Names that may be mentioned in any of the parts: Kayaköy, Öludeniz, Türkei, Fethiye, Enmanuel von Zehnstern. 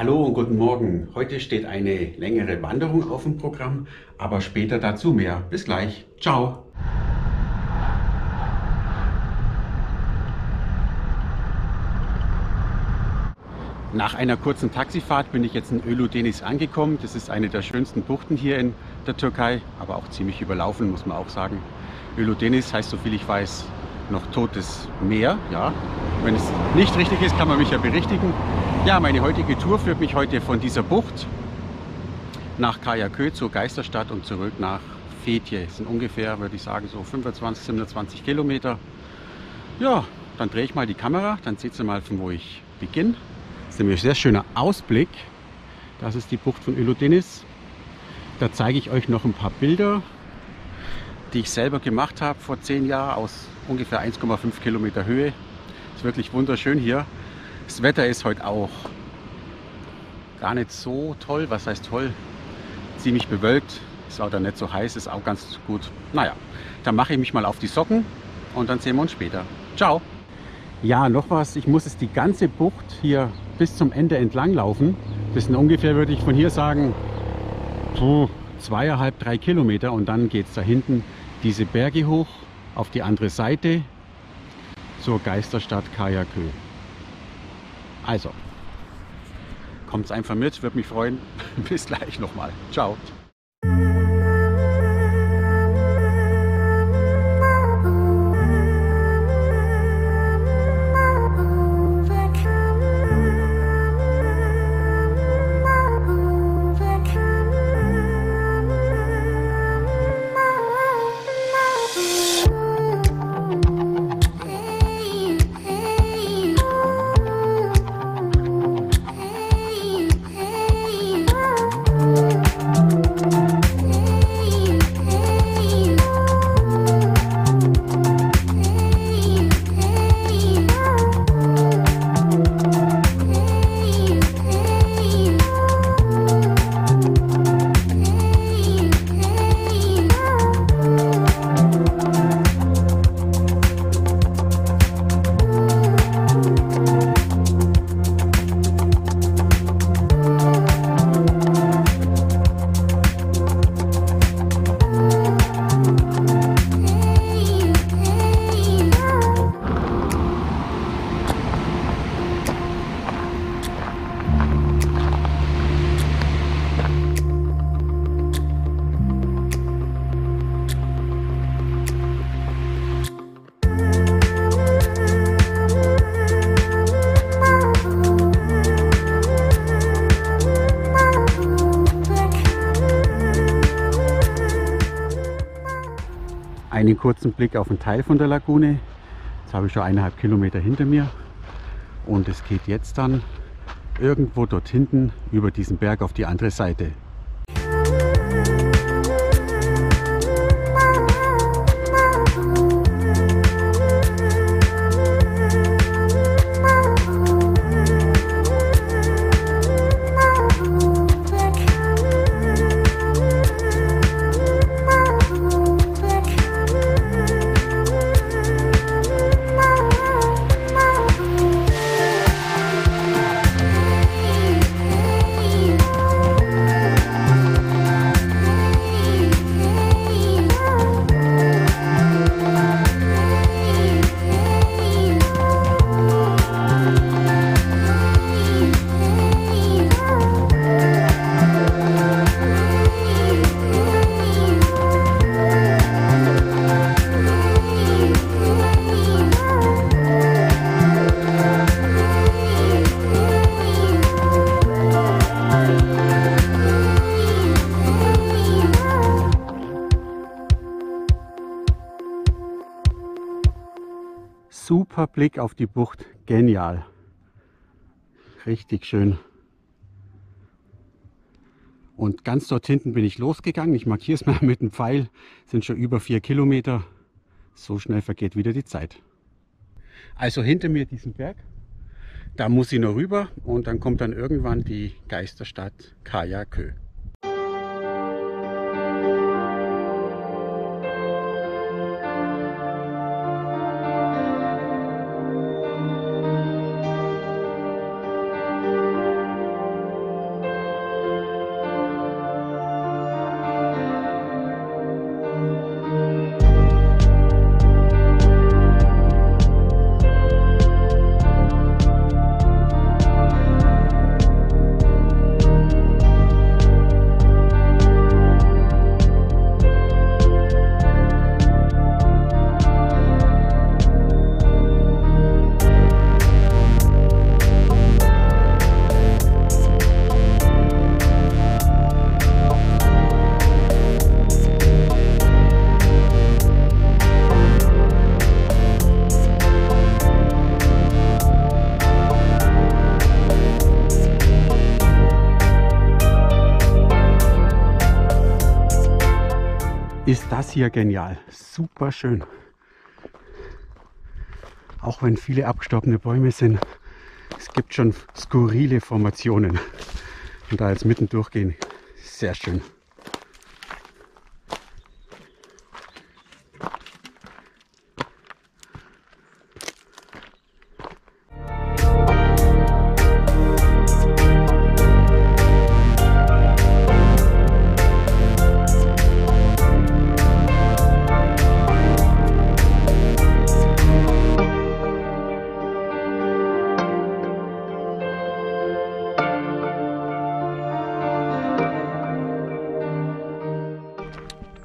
Hallo und guten Morgen. Heute steht eine längere Wanderung auf dem Programm, aber später dazu mehr. Bis gleich. Ciao. Nach einer kurzen Taxifahrt bin ich jetzt in Öludeniz angekommen. Das ist eine der schönsten Buchten hier in der Türkei, aber auch ziemlich überlaufen, muss man auch sagen. Öludeniz heißt, soviel ich weiß, noch totes Meer. Ja, wenn es nicht richtig ist, kann man mich ja berichtigen. Ja, meine heutige Tour führt mich heute von dieser Bucht nach Kayaköy zur Geisterstadt und zurück nach Fethiye. Das sind ungefähr, würde ich sagen, so 25, 27 Kilometer. Ja, dann drehe ich mal die Kamera, dann seht ihr mal, von wo ich beginne. Das ist nämlich ein sehr schöner Ausblick. Das ist die Bucht von Öludeniz. Da zeige ich euch noch ein paar Bilder, die ich selber gemacht habe vor 10 Jahren aus ungefähr 1,5 Kilometer Höhe. Ist wirklich wunderschön hier. Das Wetter ist heute auch gar nicht so toll. Was heißt toll? Ziemlich bewölkt. Ist auch dann nicht so heiß. Ist auch ganz gut. Naja, dann mache ich mich mal auf die Socken und dann sehen wir uns später. Ciao! Ja, noch was. Ich muss jetzt die ganze Bucht hier bis zum Ende entlang laufen. Das sind ungefähr, würde ich von hier sagen, 2,5, 3 Kilometer und dann geht es da hinten diese Berge hoch auf die andere Seite zur Geisterstadt Kayaköy. Also, kommt's einfach mit, würde mich freuen. Bis gleich nochmal. Ciao. Einen kurzen Blick auf einen Teil von der Lagune. Jetzt habe ich schon 1,5 Kilometer hinter mir und es geht jetzt dann irgendwo dort hinten über diesen Berg auf die andere Seite. Super Blick auf die Bucht, genial, richtig schön. Und ganz dort hinten bin ich losgegangen, ich markiere es mal mit dem Pfeil, sind schon über 4 Kilometer, so schnell vergeht wieder die Zeit. Also hinter mir diesen Berg, da muss ich noch rüber und dann kommt dann irgendwann die Geisterstadt Kayaköy. ist das hier genial. Super schön. Auch wenn viele abgestorbene Bäume sind, es gibt schon skurrile Formationen. Und da jetzt mitten durchgehen, sehr schön.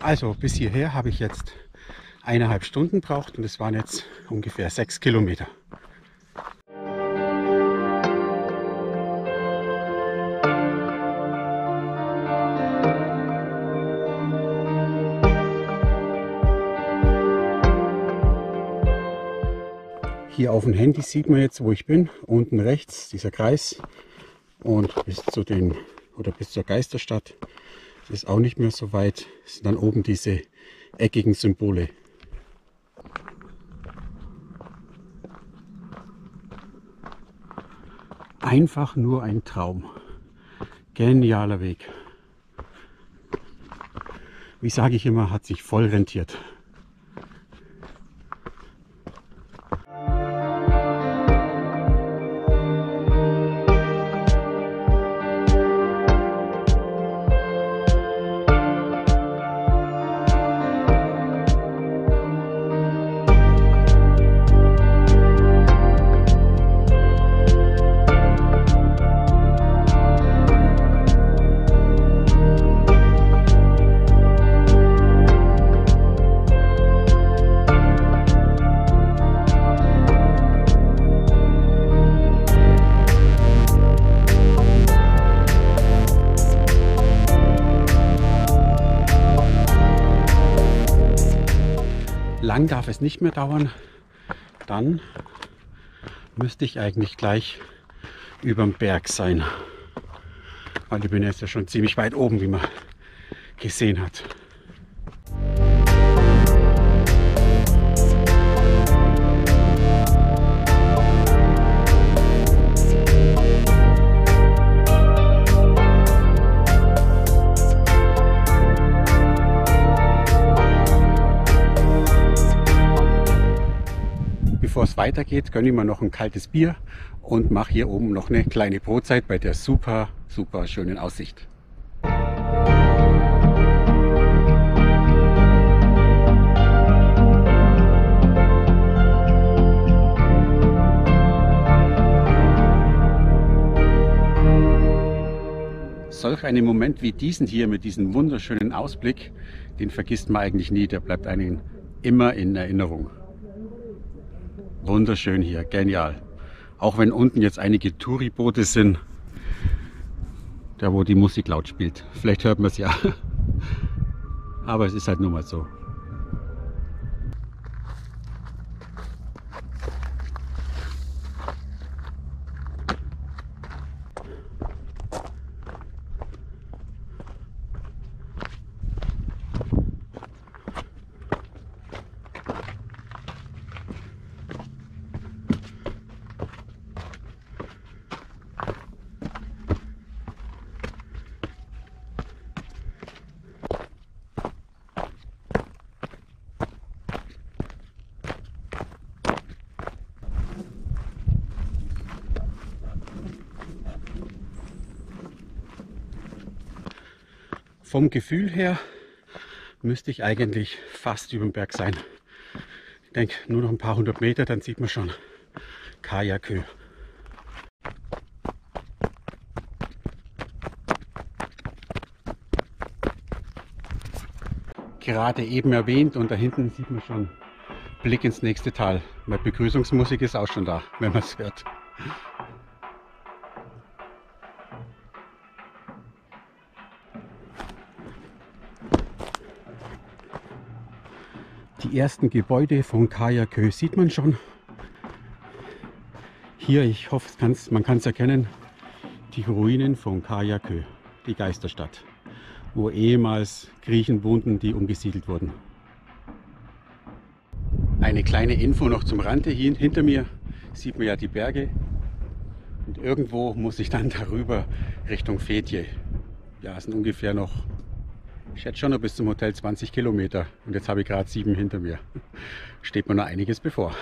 Also bis hierher habe ich jetzt 1,5 Stunden gebraucht und es waren jetzt ungefähr 6 Kilometer. Hier auf dem Handy sieht man jetzt, wo ich bin. Unten rechts dieser Kreis und bis zur Geisterstadt. Ist auch nicht mehr so weit, das sind dann oben diese eckigen Symbole. Einfach nur ein Traum. Genialer Weg. Wie sage ich immer, hat sich voll rentiert. Lang darf es nicht mehr dauern, dann müsste ich eigentlich gleich über dem Berg sein, weil ich bin jetzt ja schon ziemlich weit oben, wie man gesehen hat. Bevor es weitergeht, gönne ich mir noch ein kaltes Bier und mache hier oben noch eine kleine Brotzeit bei der super, super schönen Aussicht. Solch einen Moment wie diesen hier mit diesem wunderschönen Ausblick, den vergisst man eigentlich nie, der bleibt einem immer in Erinnerung. Wunderschön hier, genial. Auch wenn unten jetzt einige Touri-Boote sind, da wo die Musik laut spielt. Vielleicht hört man es ja. Aber es ist halt nur mal so. Vom Gefühl her müsste ich eigentlich fast über dem Berg sein. Ich denke, nur noch ein paar 100 Meter, dann sieht man schon Kayaköy. Gerade eben erwähnt und da hinten sieht man schon Blick ins nächste Tal. Meine Begrüßungsmusik ist auch schon da, wenn man es hört. Die ersten Gebäude von Kayaköy sieht man schon. Hier, ich hoffe, man kann es erkennen, die Ruinen von Kayaköy, die Geisterstadt. wo ehemals Griechen wohnten, die umgesiedelt wurden. Eine kleine Info noch zum Rande. Hier hinter mir sieht man ja die Berge und irgendwo muss ich dann darüber Richtung Fethiye. Ja, es sind ungefähr noch, ich hätte schon noch bis zum Hotel 20 Kilometer und jetzt habe ich gerade 7 hinter mir. Steht mir noch einiges bevor.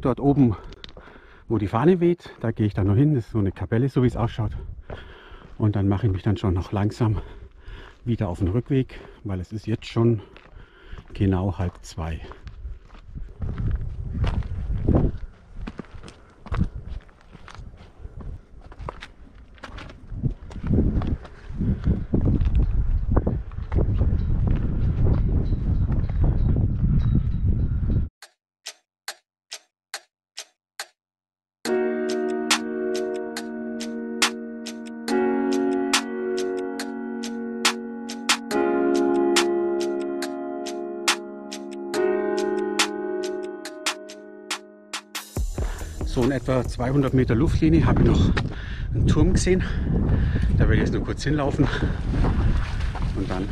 Dort oben, wo die Fahne weht, da gehe ich dann noch hin. Das ist so eine Kapelle, so wie es ausschaut. Und dann mache ich mich dann schon noch langsam wieder auf den Rückweg, weil es ist jetzt schon genau 1:30. So in etwa 200 Meter Luftlinie habe ich noch einen Turm gesehen. Da werde ich jetzt nur kurz hinlaufen und dann,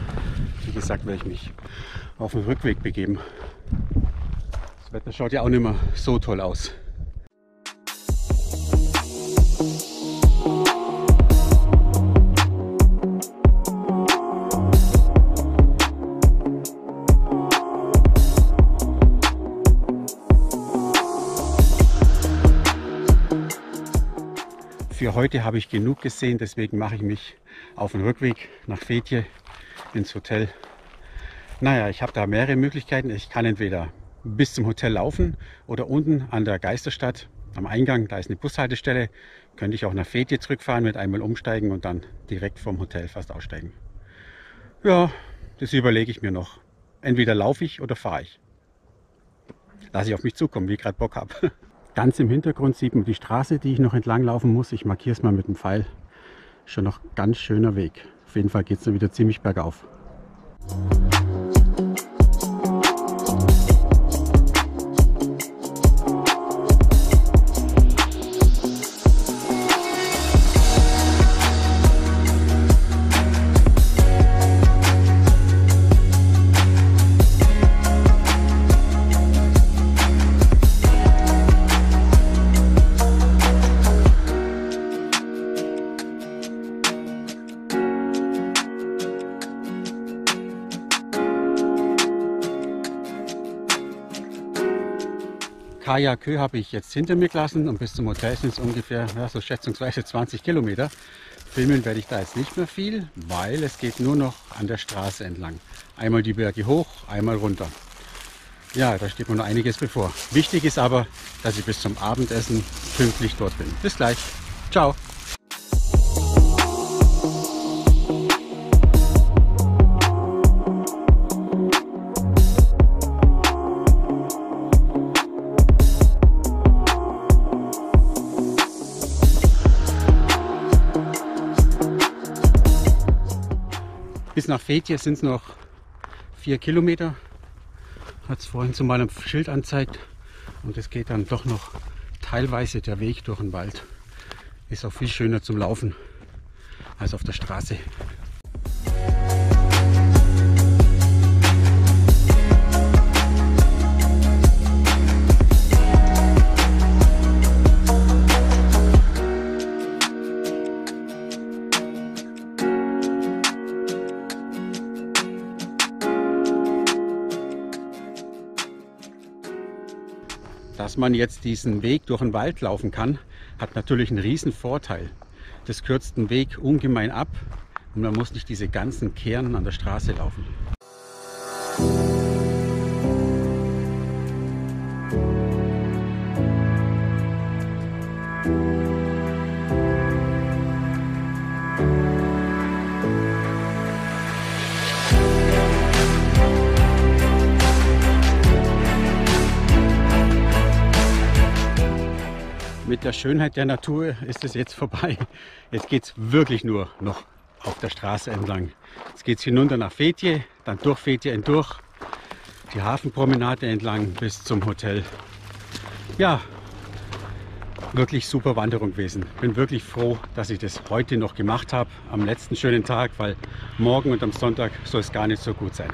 wie gesagt, werde ich mich auf den Rückweg begeben. Das Wetter schaut ja auch nicht mehr so toll aus. Für heute habe ich genug gesehen, deswegen mache ich mich auf den Rückweg nach Fethiye ins Hotel. Naja, ich habe da mehrere Möglichkeiten. Ich kann entweder bis zum Hotel laufen oder unten an der Geisterstadt am Eingang, da ist eine Bushaltestelle, könnte ich auch nach Fethiye zurückfahren, mit einmal umsteigen und dann direkt vom Hotel fast aussteigen. Ja, das überlege ich mir noch. Entweder laufe ich oder fahre ich. Lass ich auf mich zukommen, wie ich gerade Bock habe. Ganz im Hintergrund sieht man die Straße, die ich noch entlang laufen muss. Ich markiere es mal mit dem Pfeil. Schon noch ganz schöner Weg. Auf jeden Fall geht es dann wieder ziemlich bergauf. Kayaköy habe ich jetzt hinter mir gelassen und bis zum Hotel sind es ungefähr, ja, so schätzungsweise 20 Kilometer. Filmen werde ich da jetzt nicht mehr viel, weil es geht nur noch an der Straße entlang. Einmal die Berge hoch, einmal runter. Ja, da steht mir noch einiges bevor. Wichtig ist aber, dass ich bis zum Abendessen pünktlich dort bin. Bis gleich. Ciao. Bis nach Fethiye sind es noch 4 Kilometer, hat es vorhin zu meinem Schild angezeigt, und es geht dann doch noch teilweise der Weg durch den Wald. Ist auch viel schöner zum Laufen als auf der Straße. Dass man jetzt diesen Weg durch den Wald laufen kann, hat natürlich einen riesen Vorteil. Das kürzt den Weg ungemein ab und man muss nicht diese ganzen Kehren an der Straße laufen. Mit der Schönheit der Natur ist es jetzt vorbei. Jetzt geht es wirklich nur noch auf der Straße entlang. Jetzt geht es hinunter nach Fethiye, dann durch Fethiye hindurch, die Hafenpromenade entlang bis zum Hotel. Ja, wirklich super Wanderung gewesen. Bin wirklich froh, dass ich das heute noch gemacht habe, am letzten schönen Tag, weil morgen und am Sonntag soll es gar nicht so gut sein.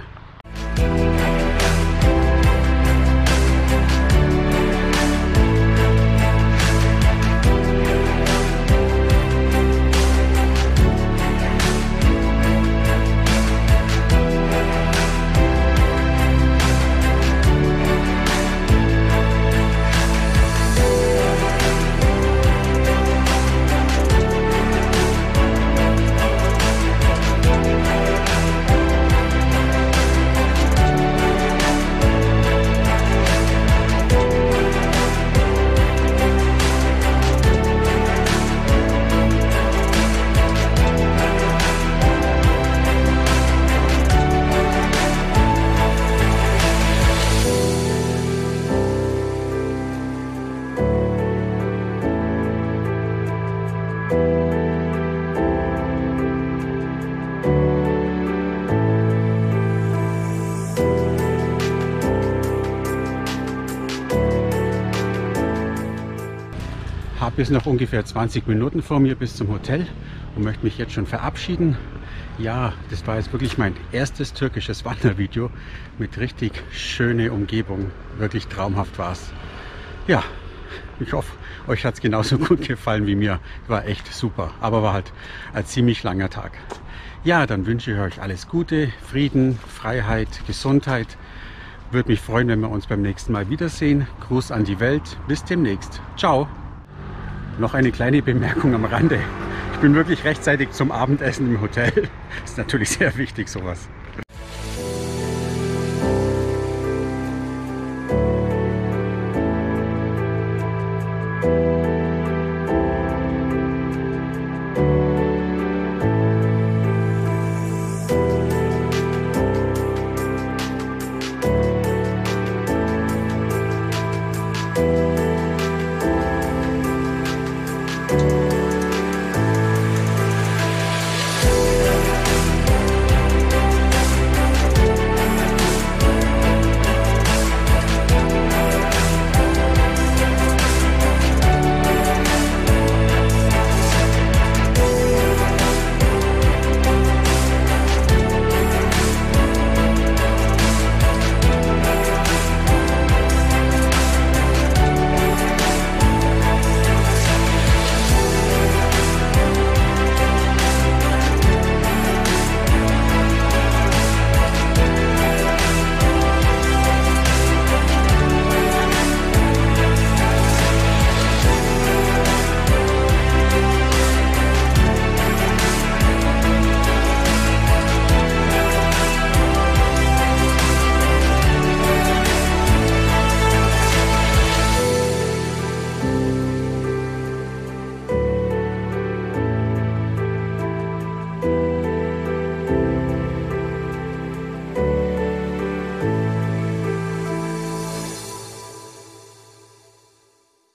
Ich habe jetzt noch ungefähr 20 Minuten vor mir bis zum Hotel und möchte mich jetzt schon verabschieden. Ja, das war jetzt wirklich mein erstes türkisches Wandervideo mit richtig schöner Umgebung. Wirklich traumhaft war es. Ja, ich hoffe, euch hat es genauso gut gefallen wie mir. War echt super, aber war halt ein ziemlich langer Tag. Ja, dann wünsche ich euch alles Gute, Frieden, Freiheit, Gesundheit. Würde mich freuen, wenn wir uns beim nächsten Mal wiedersehen. Gruß an die Welt. Bis demnächst. Ciao. Noch eine kleine Bemerkung am Rande. Ich bin wirklich rechtzeitig zum Abendessen im Hotel. Ist natürlich sehr wichtig, sowas.